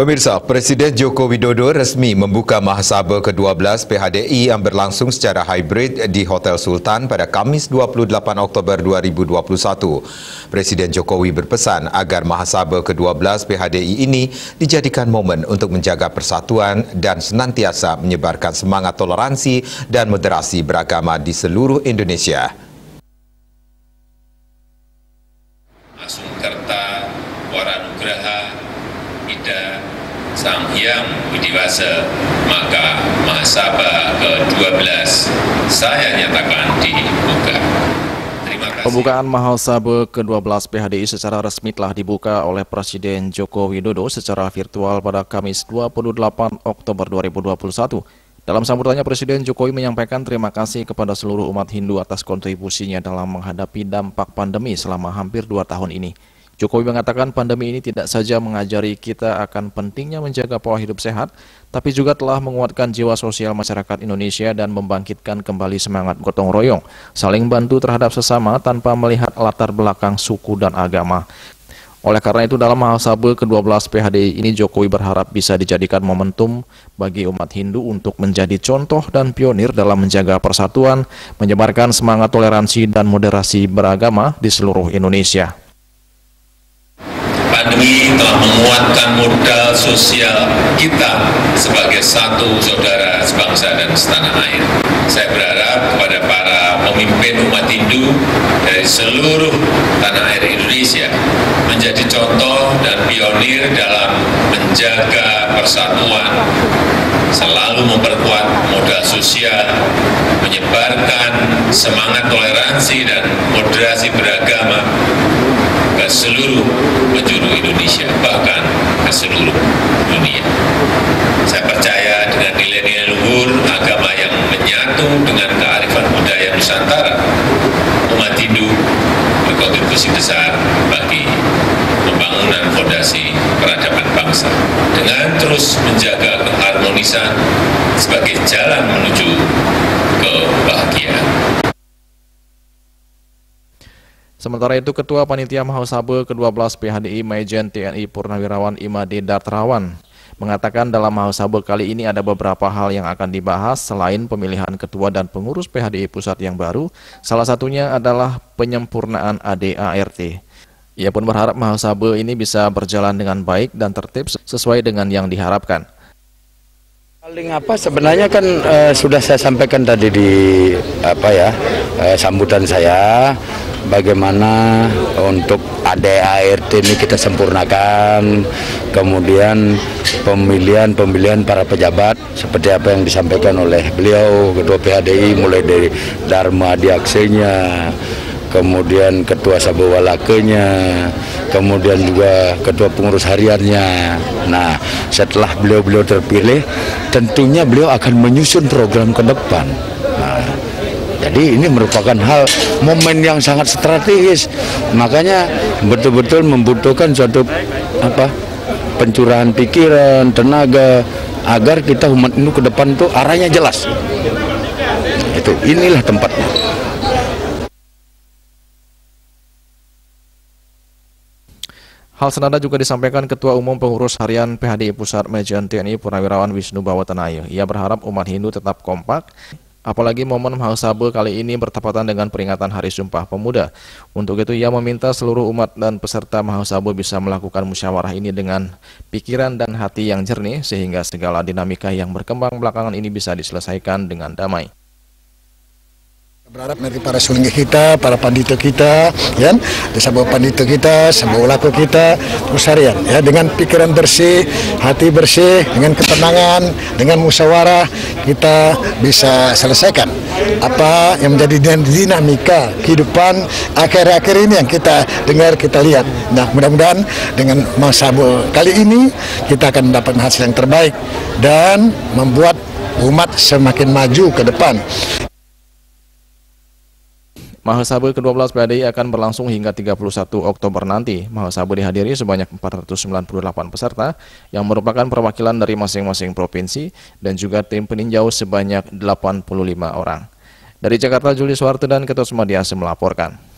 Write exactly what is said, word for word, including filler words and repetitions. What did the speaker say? Pemirsa, Presiden Joko Widodo resmi membuka Mahasabha ke dua belas P H D I yang berlangsung secara hybrid di Hotel Sultan pada Kamis dua puluh delapan Oktober dua ribu dua puluh satu. Presiden Jokowi berpesan agar Mahasabha ke dua belas P H D I ini dijadikan momen untuk menjaga persatuan dan senantiasa menyebarkan semangat toleransi dan moderasi beragama di seluruh Indonesia. Sang Hyang Widiwasa, maka Mahasabha ke dua belas saya nyatakan dibuka. Terima kasih. Pembukaan Mahasabha ke dua belas P H D I secara resmi telah dibuka oleh Presiden Joko Widodo secara virtual pada Kamis dua puluh delapan Oktober dua ribu dua puluh satu. Dalam sambutannya, Presiden Jokowi menyampaikan terima kasih kepada seluruh umat Hindu atas kontribusinya dalam menghadapi dampak pandemi selama hampir dua tahun ini. Jokowi mengatakan pandemi ini tidak saja mengajari kita akan pentingnya menjaga pola hidup sehat, tapi juga telah menguatkan jiwa sosial masyarakat Indonesia dan membangkitkan kembali semangat gotong royong, saling bantu terhadap sesama tanpa melihat latar belakang suku dan agama. Oleh karena itu, dalam Mahasabha ke dua belas P H D I ini Jokowi berharap bisa dijadikan momentum bagi umat Hindu untuk menjadi contoh dan pionir dalam menjaga persatuan, menyebarkan semangat toleransi dan moderasi beragama di seluruh Indonesia. Pandemi telah menguatkan modal sosial kita sebagai satu saudara sebangsa dan setanah air. Saya berharap kepada para pemimpin umat Hindu dari seluruh tanah air Indonesia menjadi contoh dan pionir dalam menjaga persatuan, selalu memperkuat modal sosial, menyebarkan semangat toleransi dan moderasi beragama ke seluruh penjuru Indonesia, bahkan ke seluruh dunia. Saya percaya dengan nilai-nilai luhur agama yang menyatu dengan kearifan budaya Nusantara, umat Hindu berkontribusi besar bagi pembangunan fondasi peradaban bangsa dengan terus menjaga keharmonisan sebagai jalan menuju kebahagiaan. Sementara itu, Ketua Panitia Mahasabha ke dua belas P H D I Majen T N I Purnawirawan I Made Darterawan mengatakan dalam Mahasabha kali ini ada beberapa hal yang akan dibahas selain pemilihan ketua dan pengurus P H D I pusat yang baru, salah satunya adalah penyempurnaan A D A R T. Ia pun berharap Mahasabha ini bisa berjalan dengan baik dan tertib sesuai dengan yang diharapkan. Paling apa sebenarnya kan eh, sudah saya sampaikan tadi di apa ya eh, sambutan saya, bagaimana untuk A D A R T ini kita sempurnakan, kemudian pemilihan-pemilihan para pejabat seperti apa yang disampaikan oleh beliau Ketua P H D I, mulai dari Dharma Diaksenya, kemudian Ketua Sabawalakenya, kemudian juga Ketua Pengurus Hariannya. Nah, setelah beliau-beliau terpilih, tentunya beliau akan menyusun program ke depan. Nah, jadi ini merupakan hal momen yang sangat strategis, makanya betul-betul membutuhkan suatu apa pencurahan pikiran, tenaga, agar kita umat Hindu ke depan tuh arahnya jelas. Itu inilah tempatnya. Hal senada juga disampaikan Ketua Umum Pengurus Harian P H D I Pusat Majen T N I Purnawirawan Wisnu Bawatanayo. Ia berharap umat Hindu tetap kompak, apalagi momen Mahasabha kali ini bertepatan dengan peringatan Hari Sumpah Pemuda. Untuk itu ia meminta seluruh umat dan peserta Mahasabha bisa melakukan musyawarah ini dengan pikiran dan hati yang jernih, sehingga segala dinamika yang berkembang belakangan ini bisa diselesaikan dengan damai. Berharap dari para sulingga kita, para pandita kita, ya, sabo pandita kita, sabo laku kita, terus harian, ya, dengan pikiran bersih, hati bersih, dengan ketenangan, dengan musyawarah, kita bisa selesaikan apa yang menjadi dinamika kehidupan akhir-akhir ini yang kita dengar, kita lihat. Nah, mudah-mudahan dengan Mahasabha kali ini kita akan mendapatkan hasil yang terbaik dan membuat umat semakin maju ke depan. Mahasabha ke dua belas P H D I akan berlangsung hingga tiga puluh satu Oktober nanti. Mahasabha dihadiri sebanyak empat ratus sembilan puluh delapan peserta yang merupakan perwakilan dari masing-masing provinsi dan juga tim peninjau sebanyak delapan puluh lima orang. Dari Jakarta, Juli Soeharto dan Ketos Maase melaporkan.